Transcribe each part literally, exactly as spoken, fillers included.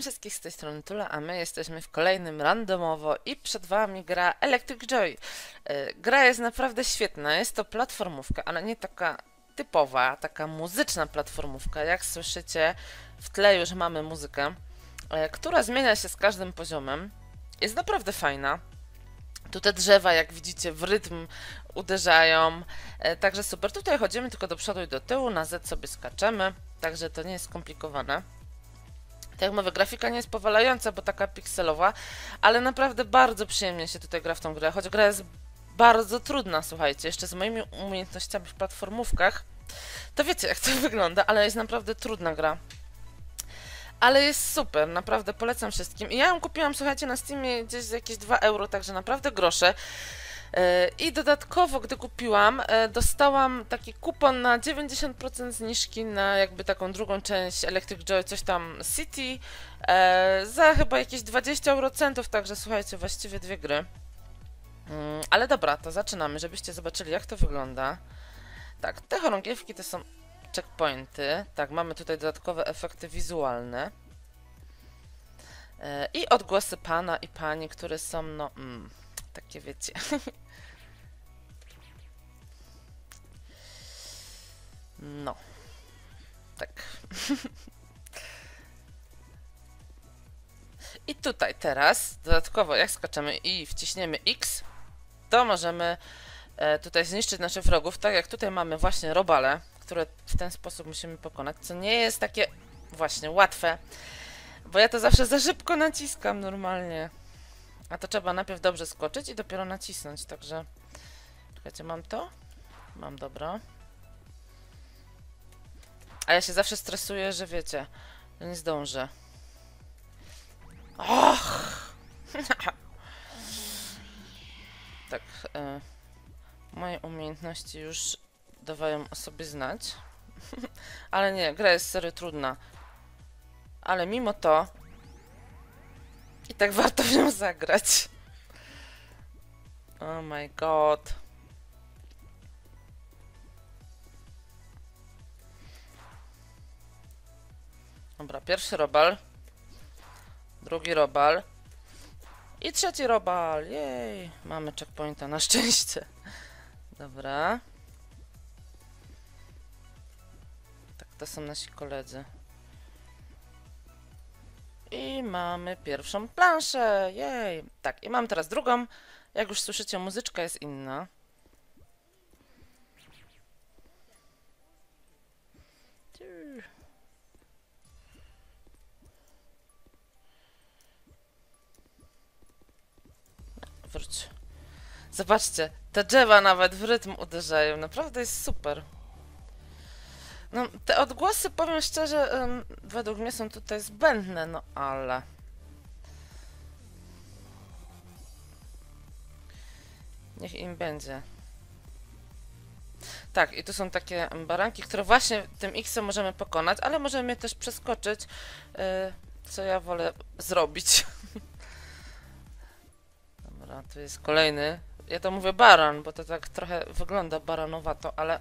Witam wszystkich z tej strony Tula, a my jesteśmy w kolejnym Randomowo i przed wami gra Electronic Joy. Gra jest naprawdę świetna, jest to platformówka, ale nie taka typowa, taka muzyczna platformówka. Jak słyszycie, w tle już mamy muzykę, która zmienia się z każdym poziomem. Jest naprawdę fajna. Tu te drzewa, jak widzicie, w rytm uderzają, także super. Tutaj chodzimy tylko do przodu i do tyłu, na Z sobie skaczemy, także to nie jest skomplikowane. Tak jak mówię, grafika nie jest powalająca, bo taka pikselowa, ale naprawdę bardzo przyjemnie się tutaj gra w tą grę, choć gra jest bardzo trudna, słuchajcie, jeszcze z moimi umiejętnościami w platformówkach, to wiecie jak to wygląda, ale jest naprawdę trudna gra. Ale jest super, naprawdę polecam wszystkim. I ja ją kupiłam, słuchajcie, na Steamie gdzieś za jakieś dwa euro, także naprawdę grosze. I dodatkowo, gdy kupiłam, dostałam taki kupon na dziewięćdziesiąt procent zniżki na jakby taką drugą część Electric Joy, coś tam City, za chyba jakieś dwadzieścia eurocentów, także słuchajcie, właściwie dwie gry. Ale dobra, to zaczynamy, żebyście zobaczyli jak to wygląda. Tak, te chorągiewki to są checkpointy, tak, mamy tutaj dodatkowe efekty wizualne. I odgłosy pana i pani, które są, no... Mm, takie wiecie. No. Tak. I tutaj teraz, dodatkowo jak skaczemy i wciśniemy X, to możemy tutaj zniszczyć naszych wrogów, tak jak tutaj mamy właśnie robale, które w ten sposób musimy pokonać, co nie jest takie właśnie łatwe, bo ja to zawsze za szybko naciskam normalnie. A to trzeba najpierw dobrze skoczyć i dopiero nacisnąć, także... Czekajcie, mam to? Mam, dobra. A ja się zawsze stresuję, że wiecie, że nie zdążę. Och! Tak, y moje umiejętności już dawają o sobie znać. Ale nie, gra jest serio trudna. Ale mimo to... I tak warto w nią zagrać. Oh my god. Dobra, pierwszy robal. Drugi robal. I trzeci robal. Jej. Mamy checkpointa na szczęście. Dobra. Tak, to są nasi koledzy. I mamy pierwszą planszę, jej! Tak, i mam teraz drugą. Jak już słyszycie, muzyczka jest inna. Wróć. Zobaczcie, te drzewa nawet w rytm uderzają, naprawdę jest super. No, te odgłosy, powiem szczerze, um, według mnie są tutaj zbędne, no ale... Niech im będzie. Tak, i tu są takie baranki, które właśnie tym X-em możemy pokonać, ale możemy je też przeskoczyć, yy, co ja wolę zrobić. Dobra, tu jest kolejny. Ja to mówię baran, bo to tak trochę wygląda baranowato, ale...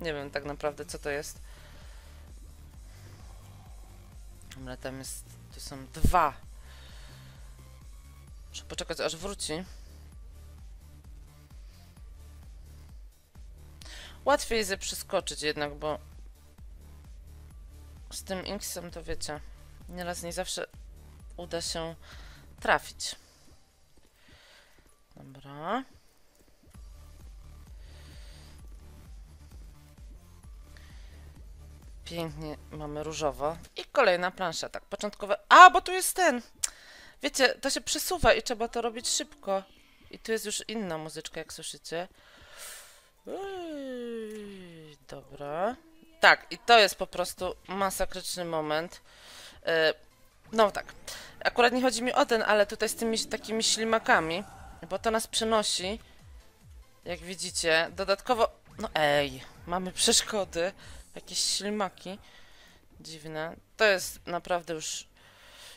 Nie wiem tak naprawdę co to jest. Dobra, tam jest... Tu są dwa. Muszę poczekać aż wróci. Łatwiej ze przeskoczyć jednak, bo... Z tym X-em to wiecie. Nieraz nie zawsze uda się trafić. Dobra. Pięknie, mamy różowo. I kolejna plansza, tak, początkowe... A, bo tu jest ten! Wiecie, to się przesuwa i trzeba to robić szybko. I tu jest już inna muzyczka, jak słyszycie. Uy, dobra. Tak, i to jest po prostu masakryczny moment. Yy, no tak, akurat nie chodzi mi o ten, ale tutaj z tymi takimi ślimakami, bo to nas przenosi, jak widzicie, dodatkowo... No ej, mamy przeszkody. Jakieś ślimaki dziwne. To jest naprawdę już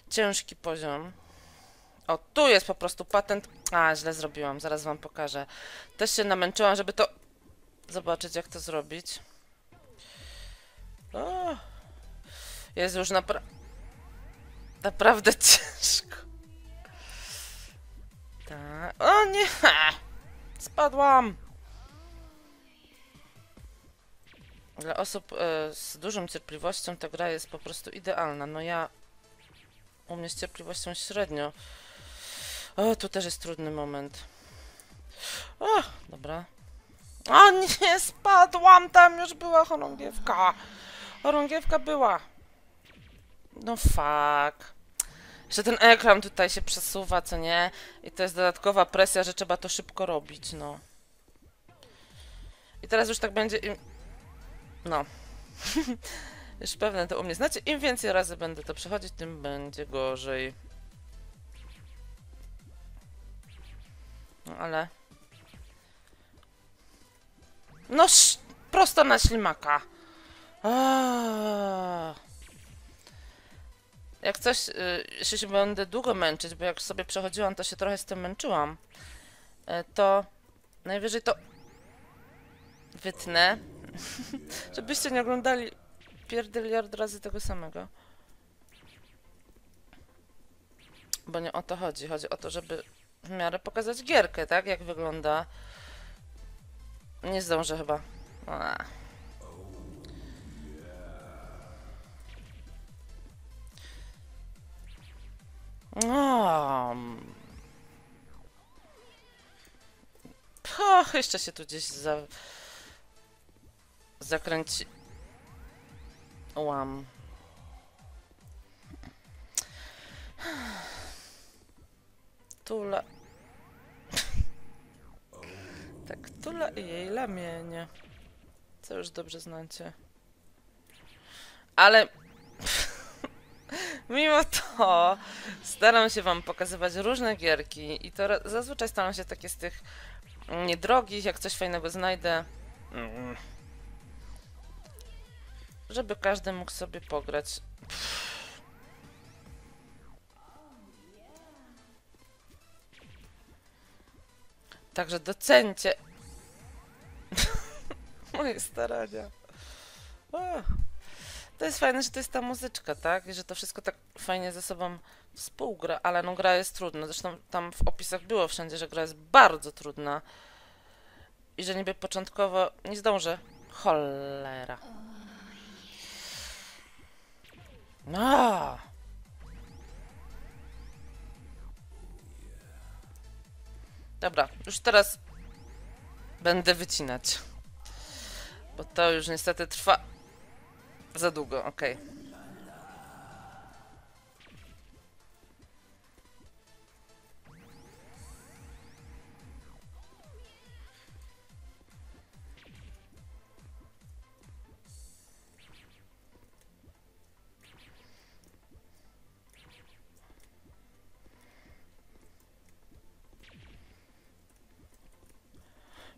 ciężki poziom. O, tu jest po prostu patent. A, źle zrobiłam, zaraz wam pokażę. Też się namęczyłam, żeby to zobaczyć, jak to zrobić. O, jest już naprawdę... Naprawdę ciężko. Ta... O nie! Spadłam! Dla osób e, z dużą cierpliwością ta gra jest po prostu idealna. No ja... U mnie z cierpliwością średnio. O, tu też jest trudny moment. O, dobra. O nie, spadłam! Tam już była chorągiewka! Chorągiewka była! No fuck. Jeszcze ten ekran tutaj się przesuwa, co nie? I to jest dodatkowa presja, że trzeba to szybko robić, no. I teraz już tak będzie im... No. Już pewne to u mnie znacie. Im więcej razy będę to przechodzić, tym będzie gorzej. No ale... No sz... prosto na ślimaka. Aaaa. Jak coś, jeśli się będę długo męczyć, bo jak sobie przechodziłam, to się trochę z tym męczyłam, to najwyżej to wytnę, żebyście nie oglądali pierdyliard razy tego samego. Bo nie o to chodzi, chodzi o to, żeby w miarę pokazać gierkę, tak? Jak wygląda. Nie zdążę chyba. A. O. Och, jeszcze się tu gdzieś za... zakręciłam. Tula. Tak, Tula i jej lamienie. Co już dobrze znacie. Ale... Mimo to staram się wam pokazywać różne gierki i to zazwyczaj staram się takie z tych niedrogich, jak coś fajnego znajdę, żeby każdy mógł sobie pograć. Także docencie moje starania. To jest fajne, że to jest ta muzyczka, tak? I że to wszystko tak fajnie ze sobą współgra, ale no gra jest trudna. Zresztą tam w opisach było wszędzie, że gra jest bardzo trudna. I że niby początkowo nie zdążę. Cholera. No. Dobra, już teraz będę wycinać. Bo to już niestety trwa... Za długo, okej. Okay.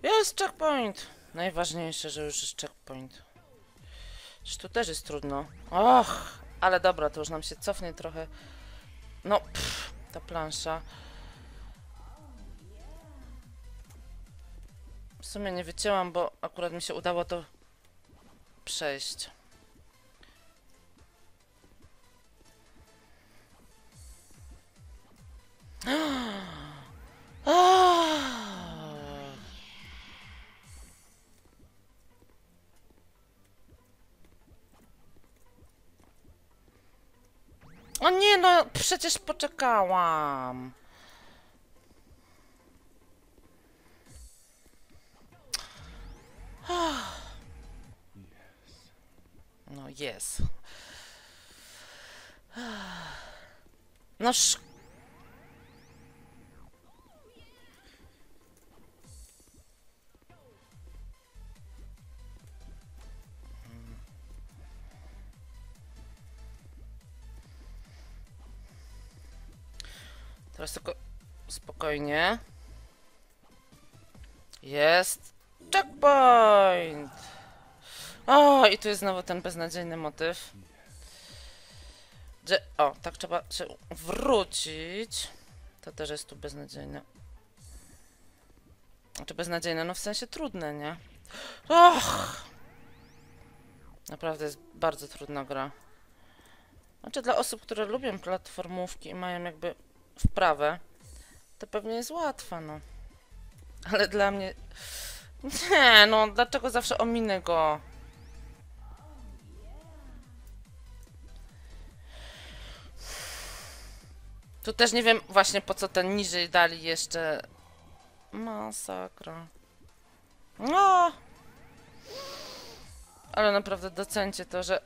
Jest checkpoint! Najważniejsze, że już jest checkpoint. Przecież tu też jest trudno. Och, ale dobra, to już nam się cofnie trochę. No, pff, ta plansza. W sumie nie wycięłam, bo akurat mi się udało to przejść. O nie, no przecież poczekałam. No jest. No sz... Teraz tylko spokojnie. Jest checkpoint! O, i tu jest znowu ten beznadziejny motyw. Gdzie, o, tak trzeba się wrócić. To też jest tu beznadziejne. Znaczy beznadziejne, no w sensie trudne, nie? Och! Naprawdę jest bardzo trudna gra. Znaczy dla osób, które lubią platformówki i mają jakby wprawę, to pewnie jest łatwa, no. Ale dla mnie... Nie, no dlaczego zawsze ominę go? Tu też nie wiem właśnie po co ten niżej dali jeszcze. Masakra. No! Ale naprawdę docencie to, że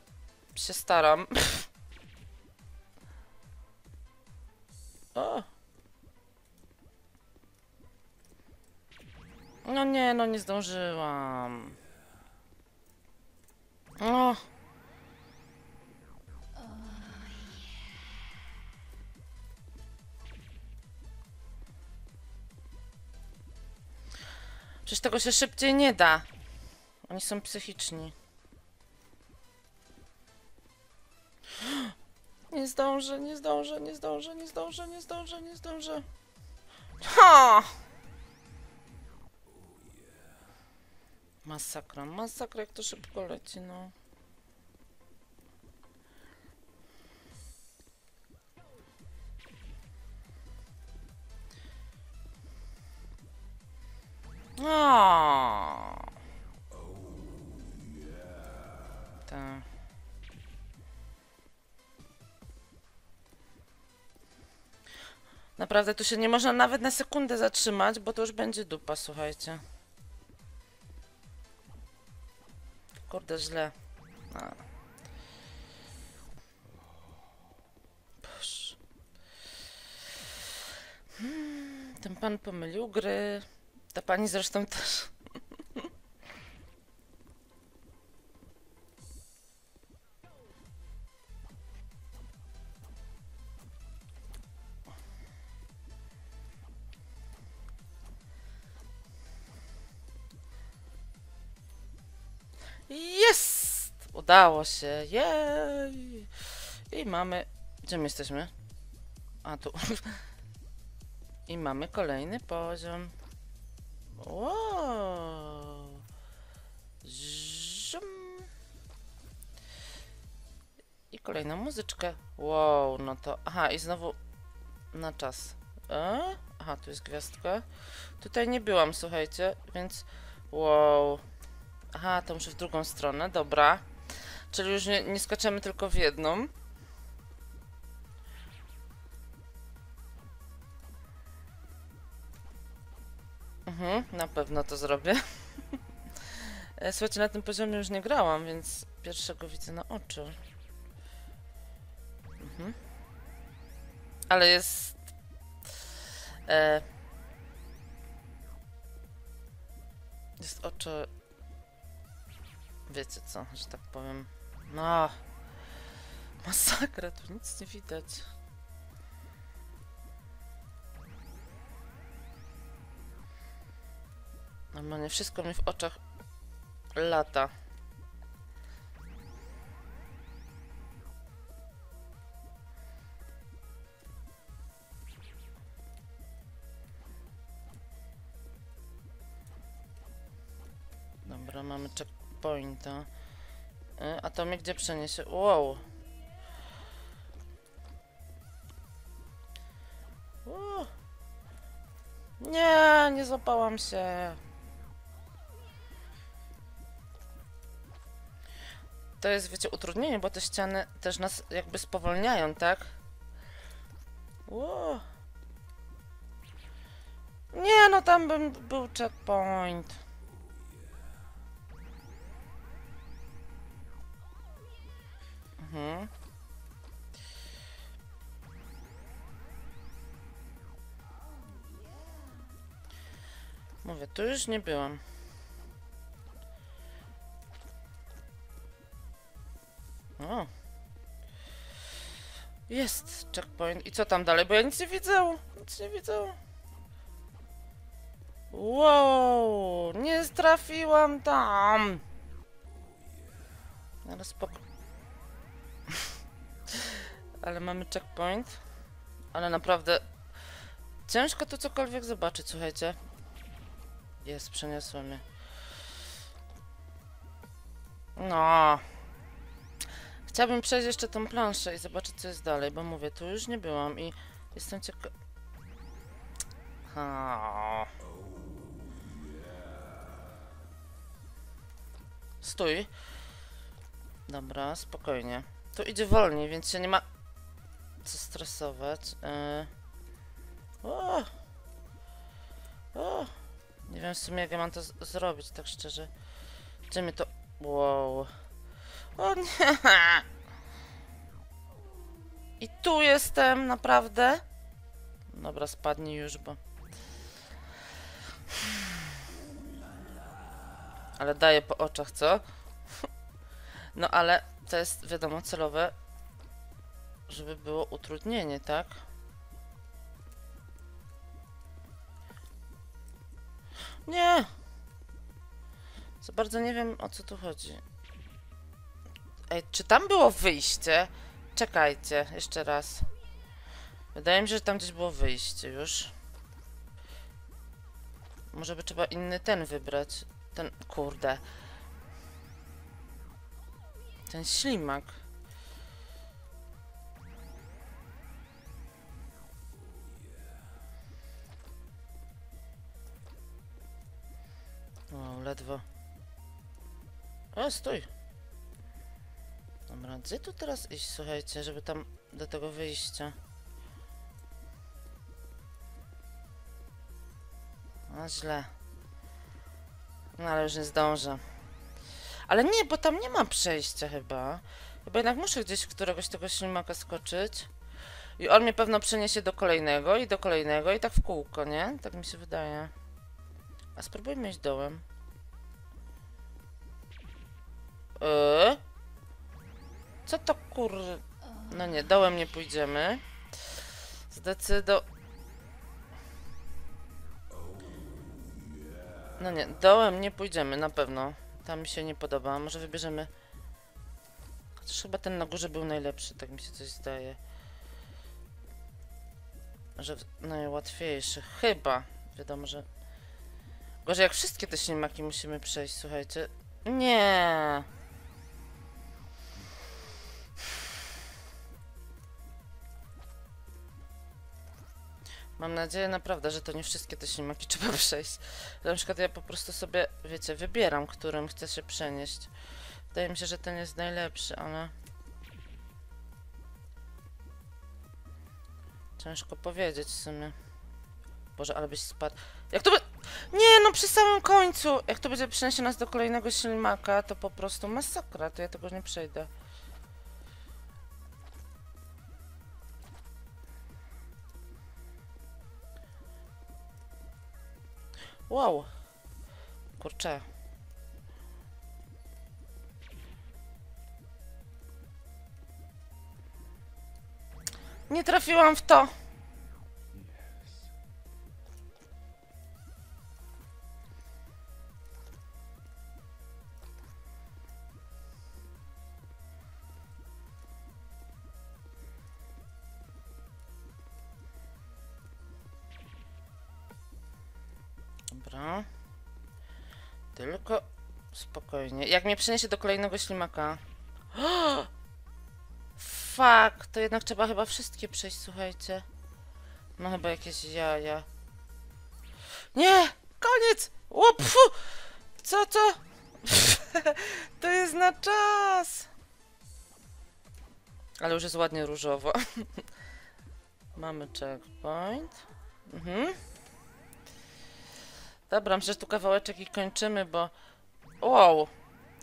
się staram. O. No nie, no nie zdążyłam. O. Przecież tego się szybciej nie da. Oni są psychiczni. Nie zdążę, nie zdążę, nie zdążę, nie zdążę, nie zdążę, nie zdążę. Ha! Masakra, masakra, jak to szybko leci, no. O. Tak. Naprawdę tu się nie można nawet na sekundę zatrzymać, bo to już będzie dupa, słuchajcie. Kurde, źle. A. Boże. Hmm, ten pan pomylił gry. Ta pani zresztą też. Jest! Udało się. Jej! I mamy... Gdzie my jesteśmy? A, tu. I mamy kolejny poziom. Wow. I kolejną muzyczkę. Wow, no to... Aha, i znowu na czas. E? Aha, tu jest gwiazdka. Tutaj nie byłam, słuchajcie, więc... Wow. Aha, to muszę w drugą stronę, dobra. Czyli już nie, nie skaczemy tylko w jedną. Mhm, na pewno to zrobię. Słuchajcie, na tym poziomie już nie grałam, więc pierwszego widzę na oczy. Mhm. Ale jest... E... Jest oczy... Wiecie co, że tak powiem. No, masakra, tu nic nie widać. Normalnie wszystko mi w oczach lata. Dobra, mamy czek. Pointa. A to mnie gdzie przeniesie? Wow. Uh. Nie, nie złapałam się. To jest, wiecie, utrudnienie, bo te ściany też nas jakby spowalniają, tak? Uh. Nie, no tam bym był checkpoint. Mhm. Mówię, tu już nie byłam. O. Jest checkpoint. I co tam dalej? Bo ja nic nie widzę. Nic nie widzę. Wow. Nie trafiłam tam. Ale spoko. Ale mamy checkpoint. Ale naprawdę ciężko tu cokolwiek zobaczyć, słuchajcie. Jest, przeniosło mnie. No. Chciałabym przejść jeszcze tą planszę i zobaczyć, co jest dalej, bo mówię, tu już nie byłam i jestem ciekawa... Ha. Stój. Dobra, spokojnie. Tu idzie wolniej, więc się nie ma co stresować. Yy. O. O. Nie wiem w sumie, jak ja mam to zrobić, tak szczerze. Gdzie mi to... Wow. O nie! I tu jestem, naprawdę? Dobra, spadnij już, bo... Ale daję po oczach, co? No ale to jest, wiadomo, celowe, żeby było utrudnienie, tak? Nie! Za bardzo nie wiem, o co tu chodzi. Ej, czy tam było wyjście? Czekajcie, jeszcze raz. Wydaje mi się, że tam gdzieś było wyjście już. Może by trzeba inny ten wybrać. Ten, kurde. Ten ślimak. O, ledwo. O, stój. Dobra, gdzie tu teraz iść, słuchajcie, żeby tam do tego wyjścia? No źle. No ale już nie zdążę. Ale nie, bo tam nie ma przejścia chyba. Chyba jednak muszę gdzieś któregoś tego ślimaka skoczyć. I on mnie pewno przeniesie do kolejnego i do kolejnego i tak w kółko, nie? Tak mi się wydaje. A spróbujmy iść dołem. Yy? Co to kur... No nie, dołem nie pójdziemy. Zdecydo... No nie, dołem nie pójdziemy, na pewno. Tam mi się nie podoba. Może wybierzemy... Chociaż chyba ten na górze był najlepszy, tak mi się coś zdaje. Że najłatwiejszy. Chyba. Wiadomo, że... Gorzej jak wszystkie te ślimaki musimy przejść, słuchajcie. Nie. Mam nadzieję naprawdę, że to nie wszystkie te ślimaki trzeba przejść. Na przykład ja po prostu sobie, wiecie, wybieram, którym chcę się przenieść. Wydaje mi się, że ten jest najlepszy, ale... Ciężko powiedzieć w sumie. Boże, ale byś spadł... Jak to by... Nie, no przy samym końcu! Jak to będzie przeniesie nas do kolejnego ślimaka, to po prostu masakra, to ja tego nie przejdę. Wow! Kurczę. Nie trafiłam w to! Dobra. Tylko spokojnie. Jak mnie przeniesie do kolejnego ślimaka. Oh! Fuck, to jednak trzeba chyba wszystkie przejść, słuchajcie. No chyba jakieś jaja. Nie! Koniec! O, pfu! Co, co? To jest na czas! Ale już jest ładnie różowo. Mamy checkpoint. Mhm. Dobra, myślę, że tu kawałeczek i kończymy, bo... Wow!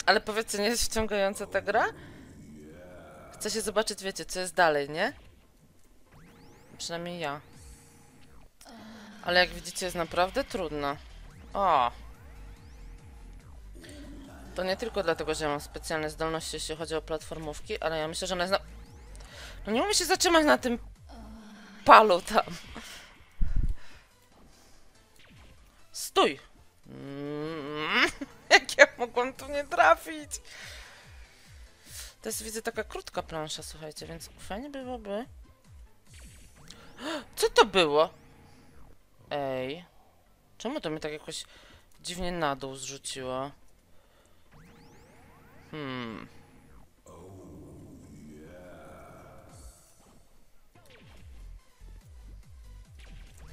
Ale powiedzcie, nie jest wciągająca ta gra? Chcę się zobaczyć, wiecie, co jest dalej, nie? Przynajmniej ja. Ale jak widzicie, jest naprawdę trudna. O! To nie tylko dlatego, że ja mam specjalne zdolności, jeśli chodzi o platformówki, ale ja myślę, że ona jest na... No nie umie się zatrzymać na tym... palu tam. Stój! Mm, jak ja mogłam tu nie trafić? To jest, widzę, taka krótka plansza, słuchajcie, więc fajnie byłoby... Co to było? Ej... Czemu to mnie tak jakoś dziwnie na dół zrzuciło? Hmm...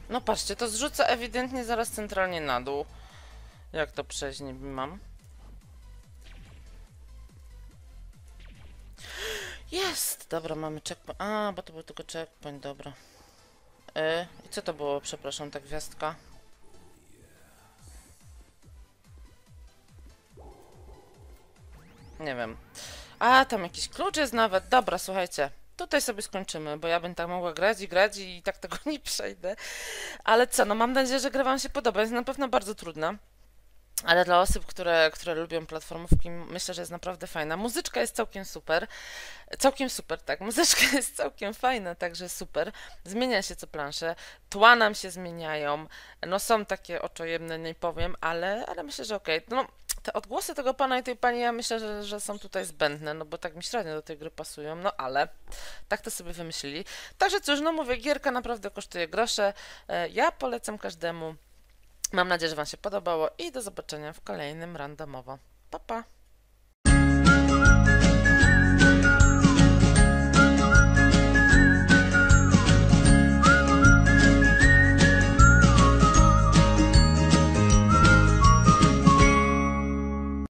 No patrzcie, to zrzuca ewidentnie zaraz centralnie na dół. Jak to przejść nie mam? Jest! Dobra, mamy checkpoint. A, bo to był tylko checkpoint, dobra. Yy, i co to było, przepraszam, ta gwiazdka? Nie wiem. A, tam jakiś klucz jest nawet. Dobra, słuchajcie. Tutaj sobie skończymy, bo ja bym tak mogła grać i grać i tak tego nie przejdę. Ale co, no mam nadzieję, że gra wam się podoba. Jest na pewno bardzo trudna. Ale dla osób, które, które lubią platformówki, myślę, że jest naprawdę fajna. Muzyczka jest całkiem super. Całkiem super, tak. Muzyczka jest całkiem fajna, także super. Zmienia się co plansze. Tła nam się zmieniają. No są takie oczojemne, nie powiem, ale, ale myślę, że okej. Okay. No, te odgłosy tego pana i tej pani, ja myślę, że, że są tutaj zbędne, no bo tak mi średnio do tej gry pasują, no ale tak to sobie wymyślili. Także cóż, no mówię, gierka naprawdę kosztuje grosze. Ja polecam każdemu. Mam nadzieję, że wam się podobało i do zobaczenia w kolejnym Randomowo. Pa, pa!